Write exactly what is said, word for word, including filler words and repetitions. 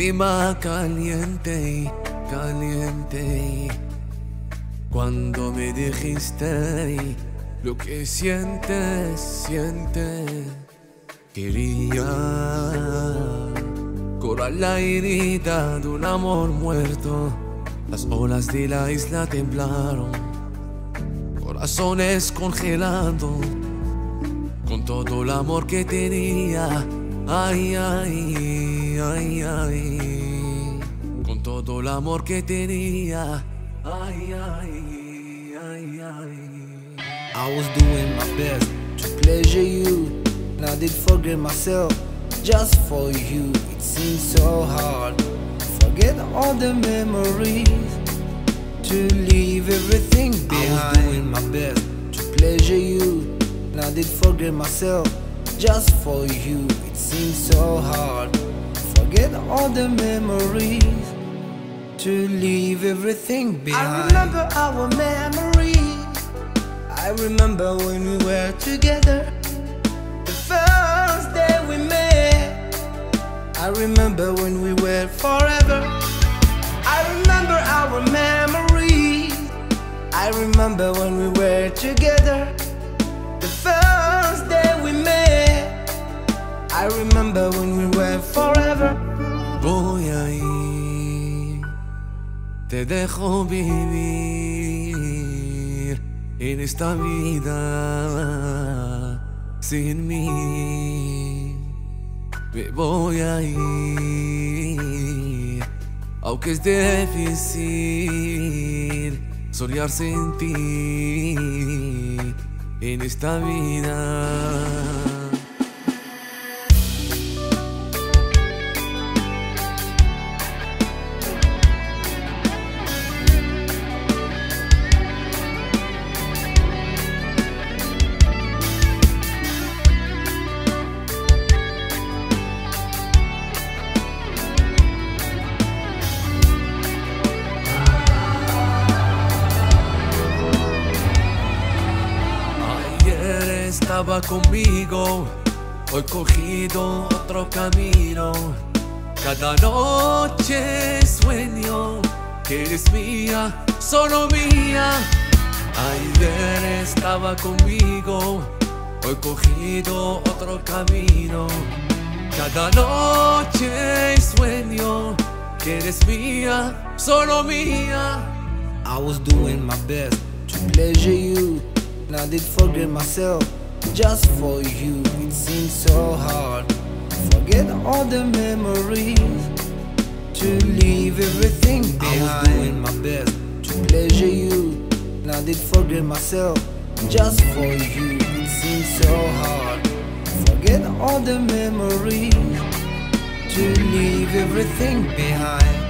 clima caliente y caliente. Cuando me dijiste lo que sientes, sientes. Quería curar la herida de un amor muerto. Las olas de la isla temblaron, corazones congelando. Con todo el amor que tenía, ay, ay, ay, ay. Con todo el amor que tenía, ay, ay, ay, ay. I was doing my best to pleasure you, and I did forget myself just for you. It seems so hard to forget all the memories, to leave everything behind. I was doing my best to pleasure you, and I did forget myself just for you. It seems so hard to forget all the memories, to leave everything behind. I remember our memories. I remember when we were together, the first day we met. I remember when we were forever. I remember our memories. I remember when we were together, the first day we met. I remember when we were forever. Voy a ir, te dejo vivir en esta vida sin mí. Me voy a ir, aunque es difícil soñar sin ti en esta vida. Estaba conmigo, hoy cogido otro camino. Cada noche sueño que eres mía, solo mía. Ayer estaba conmigo, hoy cogido otro camino. Cada noche sueño que eres mía, solo mía. I was doing my best to pleasure you, and I did forget myself just for you. It seems so hard to forget all the memories, to leave everything behind. I was doing my best to pleasure you, and I did forget myself just for you. It seems so hard to forget all the memories, to leave everything behind.